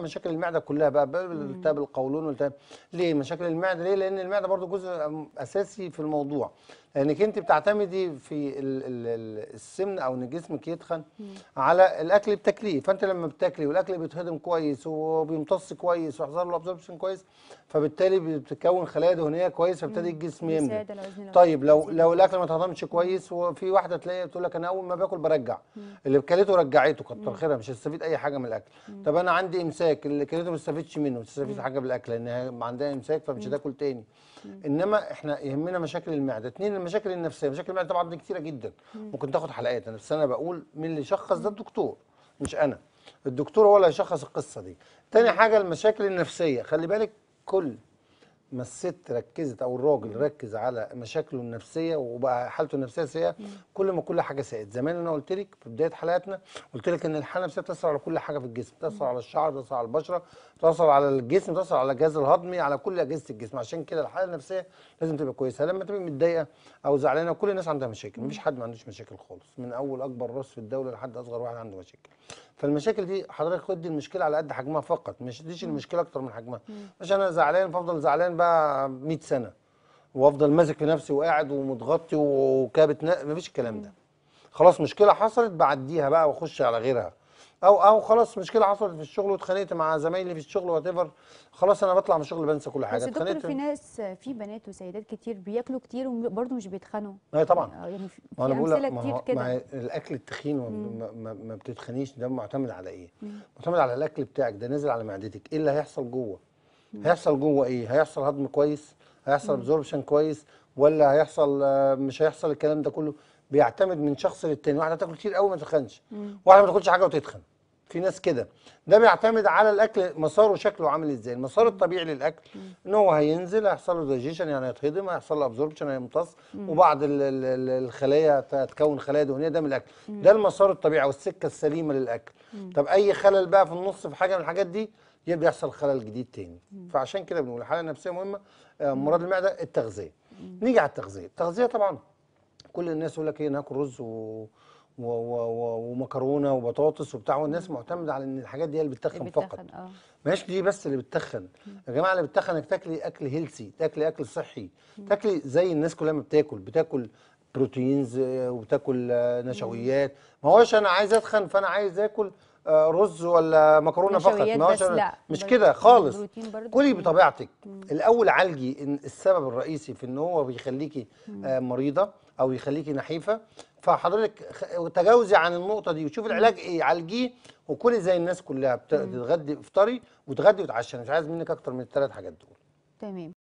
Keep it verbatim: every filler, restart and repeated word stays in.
مشاكل المعده كلها بقى، التهاب القولون والتهاب. ليه مشاكل المعده؟ ليه؟ لان المعده برضو جزء اساسي في الموضوع، لانك انت بتعتمدي في السمن او ان جسمك يتخن على الاكل بتاكليه، فانت لما بتاكلي والاكل بيتهضم كويس وبيمتص كويس ويحصل له ابزوربشن كويس، فبالتالي بتتكون خلايا دهنيه كويس، فبالتالي الجسم يملى. طيب لو لو الاكل ما اتهضمش كويس، وفي واحده تلاقيها بتقول لك انا اول ما باكل برجع، اللي اكلته رجعته كتر خيرها مش هتستفيد اي حاجه من الاكل. طب انا عندي امساك، اللي اكلته ما استفادش منه، مش هتستفيد حاجه بالاكل لان عندها امساك فمش هتاكل تاني. انما احنا يهمنا مشاكل المعده. اثنين، المشاكل النفسيه. مشاكل المعده طبعا دي كتيره جدا، ممكن تاخد حلقات. انا بس انا بقول مين اللي يشخص ده؟ الدكتور مش انا، الدكتور هو اللي هيشخص القصه دي. تاني حاجه المشاكل النفسيه. خلي بالك كل ما الست ركزت او الراجل ركز على مشاكله النفسيه وبقى حالته النفسيه سيئه، كل ما كل حاجه سيئه. زمان انا قلت لك في بدايه حلقاتنا، قلت لك ان الحاله النفسيه بتاثر على كل حاجه في الجسم، بتاثر على الشعر، بتاثر على البشره، بتاثر على الجسم، بتاثر على الجهاز الهضمي، على كل اجهزه الجسم. عشان كده الحاله النفسيه لازم تبقى كويسه. لما تبقى متضايقه او زعلانه، كل الناس عندها مشاكل، مفيش حد ما عندوش مشاكل خالص، من اول اكبر راس في الدوله لحد اصغر واحد عنده مشاكل. فالمشاكل دي حضرتك خدي المشكله على قد حجمها فقط، مش تديش المشكله اكتر من حجمها. مش انا زعلان فافضل زعلان بقى مية سنه وافضل ماسك في نفسي وقاعد ومتغطي وكابت، مفيش الكلام ده. خلاص مشكله حصلت بعديها بقى واخش على غيرها، او او خلاص مشكله حصلت في الشغل واتخانقت مع زمايلي في الشغل وات ايفر، خلاص انا بطلع من الشغل بنسى كل حاجه. بس دكتور في ناس، في بنات وسيدات كتير بياكلوا كتير وبرضه مش بيتخنوا. ايوه طبعا، يعني في امثله كتير كده. الاكل التخين ما, ما, ما بتتخنيش، ده معتمد على ايه؟ مم. معتمد على الاكل بتاعك، ده نازل على معدتك، ايه اللي هيحصل جوه؟ مم. هيحصل جوه ايه؟ هيحصل هضم كويس؟ هيحصل ابزوربشن كويس؟ ولا هيحصل مش هيحصل؟ الكلام ده كله بيعتمد من شخص للتاني. واحده تاكل كتير قوي ما تتخنش، واحده ما تاكلش حاجه وتتخن، في ناس كده. ده بيعتمد على الاكل مساره شكله عامل ازاي. المسار الطبيعي للاكل ان هو هينزل، هيحصل له دايجيشن يعني هيتهضم، هيحصل له ابزوربشن هيمتص، وبعض الخلايا تتكون خلايا دهنيه، ده من الاكل. ده المسار الطبيعي والسكه السليمه للاكل. طب اي خلل بقى في النص في حاجه من الحاجات دي بيحصل خلل جديد تاني. فعشان كده بنقول الحاله النفسيه مهمه، امراض المعده، التغذيه. نيجي على التغذيه. التغذيه طبعا كل الناس يقول لك ايه، ناكل رز و... و... و... ومكرونه وبطاطس وبتاع، والناس معتمده على ان الحاجات دي هي اللي بتتخن فقط. اه ماشي، دي بس اللي بتتخن. يا جماعه اللي بتتخن انك تاكلي اكل هيلثي، تاكلي اكل صحي، تاكلي زي الناس كلها ما بتاكل، بتاكل بروتينز وبتاكل نشويات. ما هوش انا عايز اتخن فانا عايز اكل رز ولا مكرونه فقط، ما هوش مش كده خالص. كلي بطبيعتك. الاول عالجي السبب الرئيسي في ان هو بيخليكي مريضه او يخليكي نحيفه، فحضرتك تجاوزي عن النقطه دي وشوفي العلاج ايه، عالجيه وكلي زي الناس كلها، بتتغدي افطري وتغدي وتعشي. انا مش عايز منك اكتر من الثلاث حاجات دول. تمام.